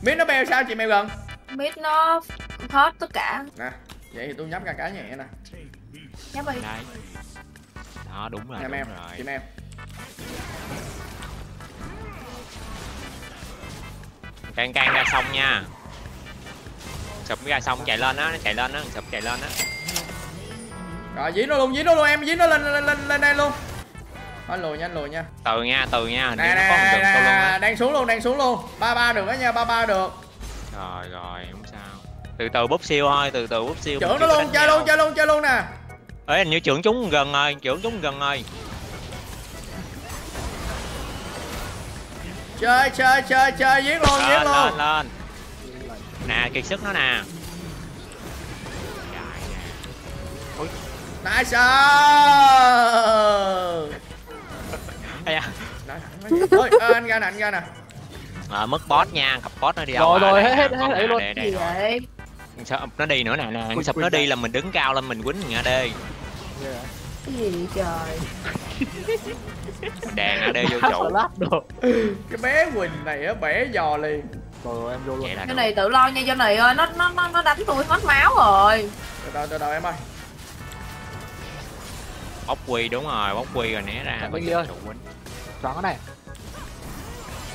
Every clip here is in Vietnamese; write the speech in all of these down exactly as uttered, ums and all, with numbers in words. Miết nó beo sao chị mèo gần? Miết nó hết tất cả. Nè, vậy thì tôi nhấp ra cá nhẹ nè. Nhấp đi. Đây. Đó đúng rồi. Nè mèo, chị mèo. Can can ra sông nha. Sụp ra sông chạy lên á, nó chạy lên á, sụp chạy lên á. Rồi dí nó luôn, dí nó luôn em, dí nó lên lên lên lên đây luôn. Anh lùi nha, anh lùi nha. Từ nha, từ nha, hình như nó có một đường tôi luôn á. Đang xuống luôn, đang xuống luôn. ba ba được đó nha, ba ba được. Rồi rồi, không sao. Từ từ búp siêu thôi, từ từ búp siêu. Chưởng nó luôn, chơi luôn, chơi luôn, chơi luôn nè. Ê, hình như chưởng chúng gần rồi, chưởng chúng gần rồi. Chơi chơi chơi chơi giết luôn, giết luôn. Lên lên. Nè, kiệt sức nó nè. Nice. Thôi, anh ra nè, anh ra nè. Ờ, mất boss nha, cặp boss nó đi đâu. Rồi rồi, hết hết hết luôn. Gì vậy? Nó đi nữa nè nè, sập nó đi là mình đứng cao lên mình quýnh ngã đê. Cái gì vậy trời? Đè ngã đê vô chỗ. Cái bé Quỳnh này á bẻ giò liền. Rồi em vô luôn. Cái này tự lo nha cho này ơi, nó nó nó đánh tôi hết máu rồi. Từ từ từ từ em ơi. Bóc quy đúng rồi, bóc quy rồi né ra. Bên kia ơi. Chọn cái này.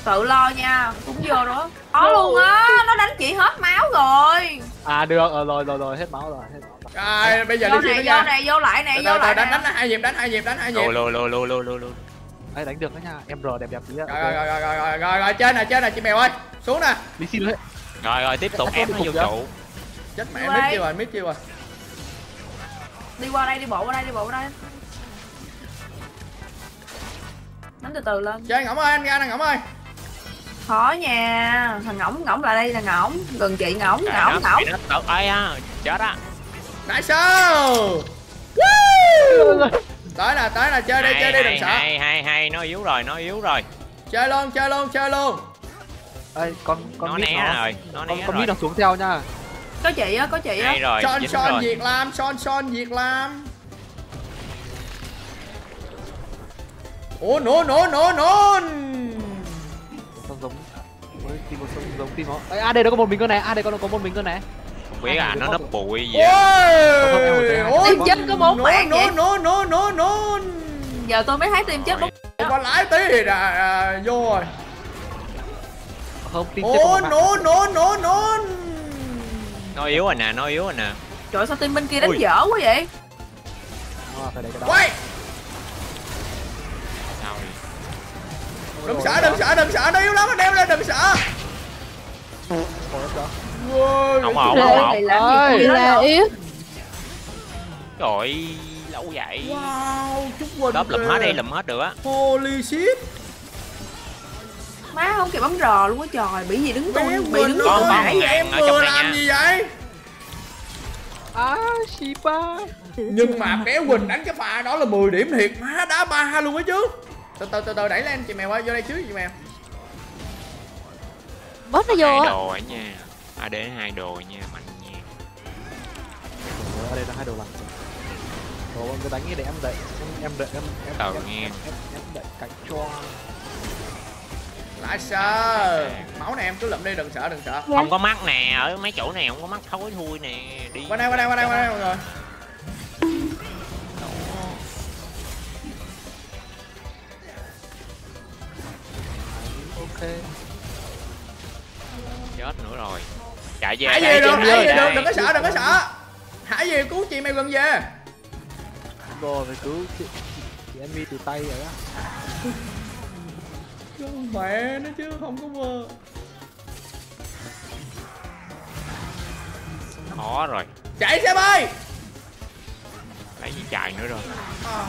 Tự lo nha, cũng vô đó. Có luôn á, nó đánh chị hết máu rồi. À được, ờ, rồi rồi rồi hết máu rồi, hết máu rồi. À, bây giờ vô đi này, vô nha. Này, vô lại này, vô rồi, lại. Đánh đánh hai nhịp, đánh hai nhịp, đánh hai nhịp. Lùi lùi lùi lùi lùi lùi lùi. Đấy đánh được đó nha. Em rồi đẹp đẹp tí đó. Rồi rồi rồi rồi rồi rồi rồi trên nè, trên nè chị mèo ơi. Xuống nè. Đi xin đấy. Rồi rồi tiếp tục ép nó vô trụ. Chết mẹ mít chưa rồi, mít chưa rồi. Đi qua đây, đi bộ qua đây, đi bộ qua đây. Đánh từ từ lên. Chơi Ngỗng ơi, anh ra nè Ngỗng ơi. Khó nha, thằng Ngỗng, Ngỗng lại đây là Ngỗng, gần chị Ngỗng, Ngỗng, Ngỗng. Tụt ai á, chết á. Nice. Woo! Tới nè, tới nè, chơi hay, đi, chơi hay, đi đừng sợ. Hay hay hay, nó yếu rồi, nó yếu rồi. Chơi luôn, chơi luôn, chơi luôn. Ê, con con nó né nó. Rồi, nó né. Con biết nó xuống theo nha. Có chị á, có chị á. Son son Việt Nam, son son Việt Nam. Ủa nổ nổ nổ nổ. Con giống tim một giống giống tim nó. À đây nó có một mình con này, à đây con nó có một mình con này. Không biết à, nó nấp bụi gì. Ôi tim chết có bốn bạn vậy. Nổ nổ nổ nổ. Giờ tôi mới thấy tim chết bốn. Con lái tí thì là vô rồi. Không tim chết. Ôi nổ nổ nổ nổ. Nó yếu rồi nè, nó yếu rồi nè. Trời sao team bên kia đánh dở quá vậy? Quay. Đừng sợ, đừng sợ, đừng sợ, nó yếu lắm, nó đem lên, đừng sợ. Không ổn, không ổn. Ôi, là yếu. Trời, lâu vậy. Wow, chút quên. Đớp lùm hết đi, lùm hết được á. Holy shit. Má không kịp bấm rò luôn á trời, bị gì đứng tôi, bị đứng tôi nãy vậy em vừa làm gì vậy? À, shipa. Nhưng mà bé Quỳnh đánh cái pha đó là mười điểm thiệt, má đá ba luôn á chứ. Từ từ từ từ đẩy lên chị mèo ơi, vô đây chứ chị mèo. Bớt nó vô á. Đồ ở nha. À để hai đồ nha, mạnh nha. Ở đây là hai đồ lạnh. Đồ con cứ đánh đi để em đẩy, em đợi em em đợi em đẩy cánh cho. Lại sợ. Máu này em cứ lụm đi, đừng sợ, đừng sợ. Không có mắt nè, ở mấy chỗ này không có mắt thối thui nè. Đi. Qua đây, qua đây, qua đây, qua đây mọi người. Chết nữa rồi. Chạy về. Hãy về được, hãy về được, đừng có sợ, đừng có sợ. Hãy về cứu chị mày gần về. Rồi phải cứu chị enemy từ tay rồi đó. Chứ mẹ nó chứ không có mơ. Khó rồi. Chạy xem ơi. Lấy gì chạy nữa rồi. À,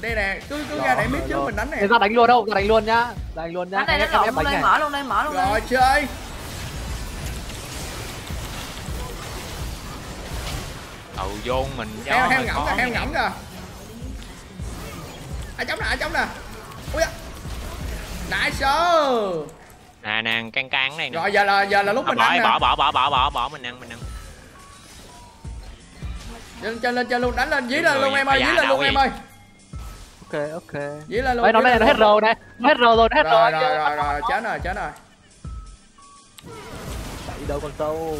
đây nè, cứ cứ ra để biết chứ mình đánh này. Ra đánh luôn đâu, ra đánh luôn nhá. Đánh luôn nhá. Đây nó lộn luôn đây, mở luôn đây, mở luôn đây. Rồi chơi. Đầu vô mình cho. Heo heo ngẫm kìa, heo ngẫm kìa. À chống nè, à chống nè. Ui da. Đại số. Nè nè, can can này. Rồi giờ là giờ là lúc mình ăn nè. Bỏ bỏ bỏ bỏ bỏ bỏ mình ăn mình ăn. Lên trên lên trên luôn, đánh lên, dí lên luôn em ơi, dí lên luôn em ơi. Ok ok. Dí lên luôn. Nó hết rồi nè, hết rồi rồi, hết rồi. Rồi rồi rồi, chết rồi, chết rồi. đi đâu con sâu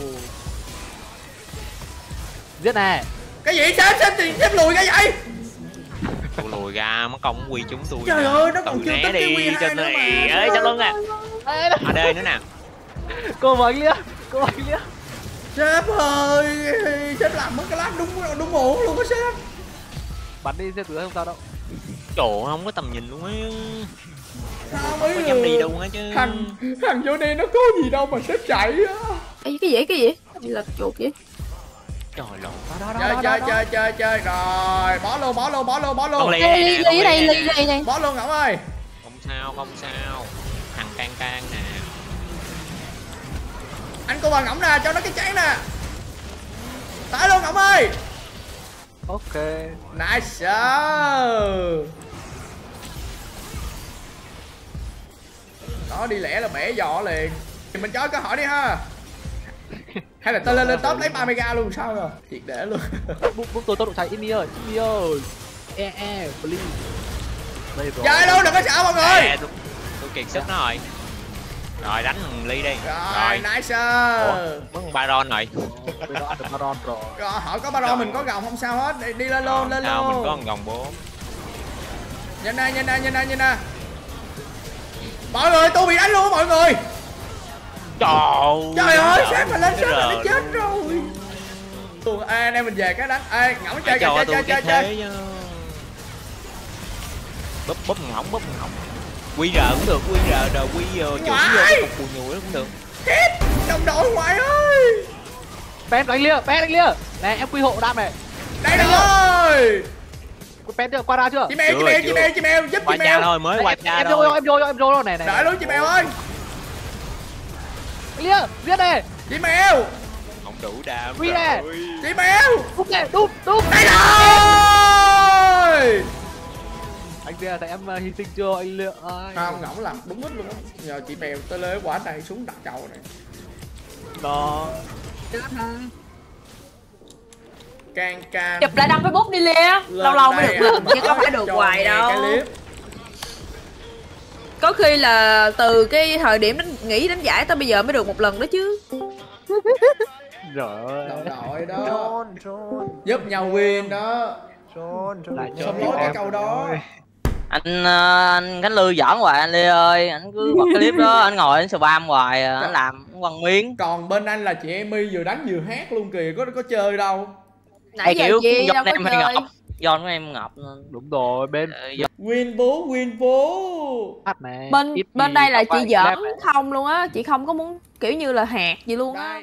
giết nè. Cái gì xếp xếp thì xếp lùi cái vậy, tụi lùi ra mất công quy chúng tôi. Trời ơi nó còn chưa tính cái quy hai nữa mà. Ê chắc luôn nè, ở đây nữa nè. Cô vẫn lia, cô vẫn lia. Sếp ơi, sếp làm mất cái lát đúng đúng ổn luôn á sếp. Bắn đi sếp tựa không sao đâu. Chỗ không có tầm nhìn luôn á. Sao mới có dám đi đâu hết chứ. Thằng thằng vô đây nó có gì đâu mà sếp chạy á. Cái gì cái gì? Là chuột vậy. Trời lộn đó, đó, chơi, đó, chơi, đó, chơi, đó. chơi chơi chơi rồi bỏ luôn bỏ luôn bỏ luôn bỏ luôn ly ly này ly ly này bỏ luôn Ngỗng ơi. Không sao không sao, thằng can can nè, anh cô bà Ngỗng nè, cho nó cái chén nè, tải luôn Ngỗng ơi. Ok nice. Đó đi lẻ là bẻ giò liền, mình cho cơ hội đi ha. Hay là tao lên lên top lấy ba mega luôn sao rồi, thiệt để luôn. Bút bút tôi tao đụng thầy Imi ơi, Imi ơi. E e please. Đây rồi. Chơi luôn đừng có sợ mọi người. À, tôi, tôi kiệt sức nó rồi. Rồi đánh thằng Ly đi. Rồi, rồi. Nice. Mất con Baron rồi. Tôi ăn được Baron rồi. Rồi họ có Baron mình có gồng không sao hết. Đi, đi lên luôn, lên luôn. Mình có con gồng bốn. Nhanh nè, nhanh nè, nhanh nè, nhanh nè. Mọi người tôi bị đánh luôn mọi người. Trời, trời ơi, sếp mà lên sếp là nó chết rồi. Tuần A anh em mình về cái đánh. Ê, Ngỗng chơi chơi chơi chơi chơi. Búp búp Ngỗng búp Ngỗng. Quy rờ cũng được, quy rờ rồi quy vô chủ vô cái cục bùi nhùi cũng được. Chết, đồng đội ngoại ơi. Pet đánh lia, pet đánh lia. Nè em quy hộ đam này. Đây rồi. Pet được qua ra chưa? Chị mèo, chị mèo, chị mèo, chị mèo, giúp chị mèo thôi, mới qua ra. Em vô em vô em vô rồi này này. Đợi luôn chị mèo ơi. Lia, giết đây. Chị mèo. Không đủ đam. Quy nè. Chị mèo. Đúp nè, đúp, đúp. Đây rồi. Anh Lia tại em hy sinh chưa anh Lia ơi. Không, Ngỗng làm đúng hết luôn á. Nhờ chị mèo tới lưới quả này xuống đặt cầu này. Đó. Chết ha. Càng càng. Chụp lại đăng Facebook đi Lia. Lâu lâu mới được lượt chứ không phải được hoài đâu. Có khi là từ cái thời điểm đánh, nghỉ đánh giải tới bây giờ mới được một lần đó chứ. Rồi đồng đội đó trôn, trôn. Giúp nhau win đó trôn, trôn. Lại xong lối cái câu đó ơi. Anh anh Khánh Lư giỡn hoài anh Ly ơi. Anh cứ bật cái clip đó, anh ngồi anh spam hoài. Anh làm quăng miếng. Còn bên anh là chị Emy vừa đánh vừa hát luôn kìa. Có có chơi đâu. Nãy giờ chị đâu có chơi. John của em ngọc đúng rồi bên win bố win bố bên bên đây là chị giỡn không luôn á, chị không có muốn kiểu như là hạt gì luôn á.